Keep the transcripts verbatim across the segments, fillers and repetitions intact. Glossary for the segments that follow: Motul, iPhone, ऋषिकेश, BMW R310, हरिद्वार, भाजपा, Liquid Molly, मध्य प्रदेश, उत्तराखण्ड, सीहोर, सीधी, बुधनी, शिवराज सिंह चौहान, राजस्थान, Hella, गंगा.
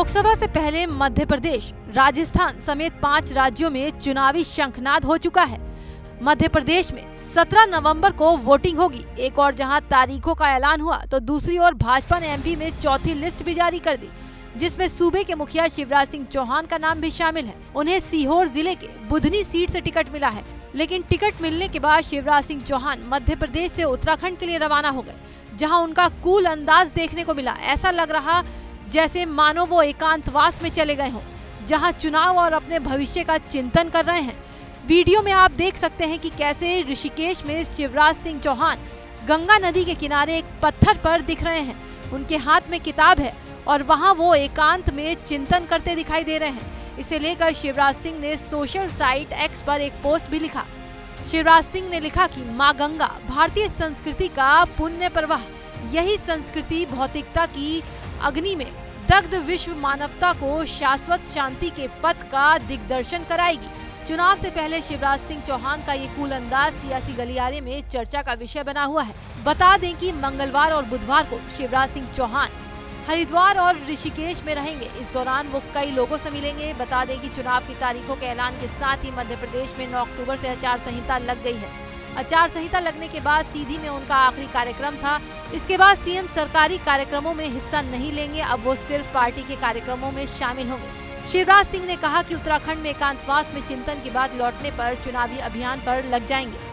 लोकसभा से पहले मध्य प्रदेश, राजस्थान समेत पांच राज्यों में चुनावी शंखनाद हो चुका है। मध्य प्रदेश में सत्रह नवंबर को वोटिंग होगी। एक और जहां तारीखों का ऐलान हुआ तो दूसरी ओर भाजपा ने एमपी में चौथी लिस्ट भी जारी कर दी, जिसमें सूबे के मुखिया शिवराज सिंह चौहान का नाम भी शामिल है। उन्हें सीहोर जिले के बुधनी सीट से टिकट मिला है, लेकिन टिकट मिलने के बाद शिवराज सिंह चौहान मध्य प्रदेश से उत्तराखण्ड के लिए रवाना हो गए, जहाँ उनका कूल अंदाज देखने को मिला। ऐसा लग रहा जैसे मानो वो एकांतवास में चले गए हों, जहाँ चुनाव और अपने भविष्य का चिंतन कर रहे हैं। वीडियो में आप देख सकते हैं कि कैसे ऋषिकेश में शिवराज सिंह चौहान गंगा नदी के किनारे एक पत्थर पर दिख रहे हैं। उनके हाथ में किताब है और वहां वो एकांत में चिंतन करते दिखाई दे रहे हैं। इसे लेकर शिवराज सिंह ने सोशल साइट एक्स पर एक पोस्ट भी लिखा। शिवराज सिंह ने लिखा कि माँ गंगा भारतीय संस्कृति का पुण्य प्रवाह, यही संस्कृति भौतिकता की अग्नि में दग्ध विश्व मानवता को शाश्वत शांति के पथ का दिग्दर्शन कराएगी। चुनाव से पहले शिवराज सिंह चौहान का ये कूल अंदाज सियासी गलियारे में चर्चा का विषय बना हुआ है। बता दें कि मंगलवार और बुधवार को शिवराज सिंह चौहान हरिद्वार और ऋषिकेश में रहेंगे। इस दौरान वो कई लोगों से मिलेंगे। बता दें कि चुनाव की तारीखों के ऐलान के साथ ही मध्य प्रदेश में नौ अक्टूबर से आचार संहिता लग गई है। आचार संहिता लगने के बाद सीधी में उनका आखिरी कार्यक्रम था। इसके बाद सीएम सरकारी कार्यक्रमों में हिस्सा नहीं लेंगे, अब वो सिर्फ पार्टी के कार्यक्रमों में शामिल होंगे। शिवराज सिंह ने कहा कि उत्तराखंड में एकांतवास में चिंतन के बाद लौटने पर चुनावी अभियान पर लग जाएंगे।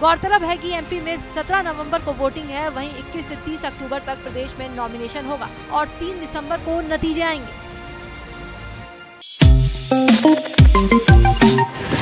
गौरतलब है कि एमपी में सत्रह नवंबर को वोटिंग है, वहीं इक्कीस से तीस अक्टूबर तक प्रदेश में नॉमिनेशन होगा और तीन दिसंबर को नतीजे आएंगे।